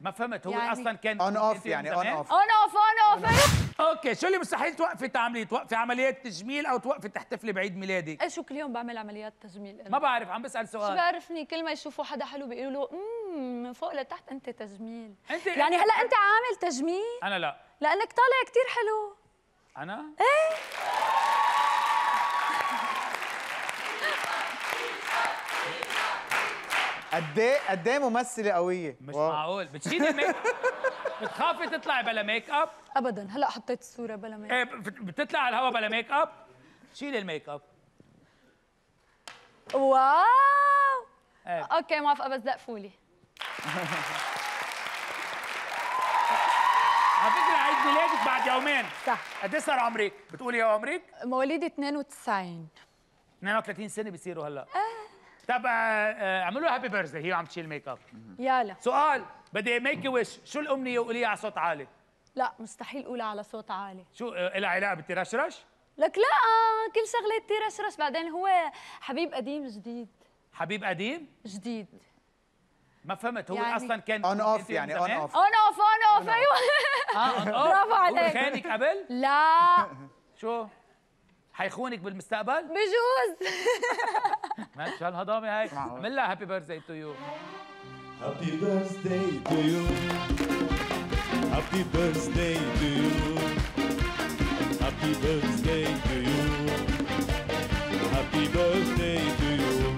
ما فهمت هو يعني اصلا كان اون اوف يعني اون اوف اوكي. شو اللي مستحيل توقفي تعمليه؟ توقفي عمليات تجميل او توقفي تحتفلي بعيد ميلادك؟ شو كل يوم بعمل عمليات تجميل أنا. ما بعرف عم بسال سؤال. شو بعرفني كل ما يشوفوا حدا حلو بيقولوا له من فوق لتحت انت تجميل. انت يعني هلا انت عامل تجميل؟ انا لا، لانك طالع كثير حلو. انا؟ ايه قد ايه ممثله قويه. مش معقول بتشيلي الميك اب. بتخافي تطلعي بلا ميك اب؟ ابدا. هلا حطيت الصوره بلا ميك اب. ايه بتطلع على الهوا بلا ميك اب؟ شيلي الميك اب. واو ايه. اوكي موافقه بس دقفولي. على فكره عيد ميلادك بعد يومين صح؟ قد ايه صار عمرك؟ بتقولي يا عمرك؟ مواليد 92. 32 سنه بيصيروا هلا. ايه طب اعملوا هابي بيرثدي هي عم تشيل ميك اب. يلا سؤال بدي ميك ويش، شو الامنيه وقوليها على صوت عالي؟ لا مستحيل اقولها على صوت عالي. شو لها علاقه بالترشرش؟ لك لا، كل شغله ترشرش. بعدين هو حبيب قديم جديد. حبيب قديم؟ جديد. ما فهمت هو يعني اصلا كان اون اوف يعني اون اوف ايوه. برافو عليك. خانك قبل؟ لا. شو؟ حيخونك بالمستقبل؟ بجوز. ماشي هالهضامه هاي. اعمل لها هابي بيرثداي تو يو. هابي بيرثداي تو يو. هابي بيرثداي تو يو. هابي بيرثداي تو يو. هابي بيرثداي تو يو. هابي بيرثداي تو يو.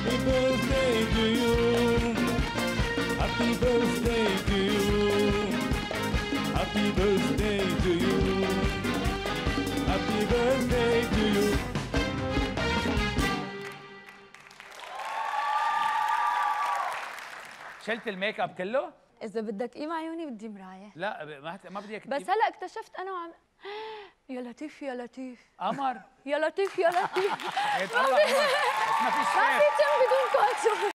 هابي بيرثداي تو يو. هابي بيرثداي تو يو. Happy birthday to you. شلت الميك اب كله؟ إذا بدك إيه مع عيوني بدي مراية. لا ما بدي إياك. بس هلا اكتشفت أنا وعم يا لطيف يا لطيف قمر. يا لطيف يا لطيف. ما في شيء بدون كونترول.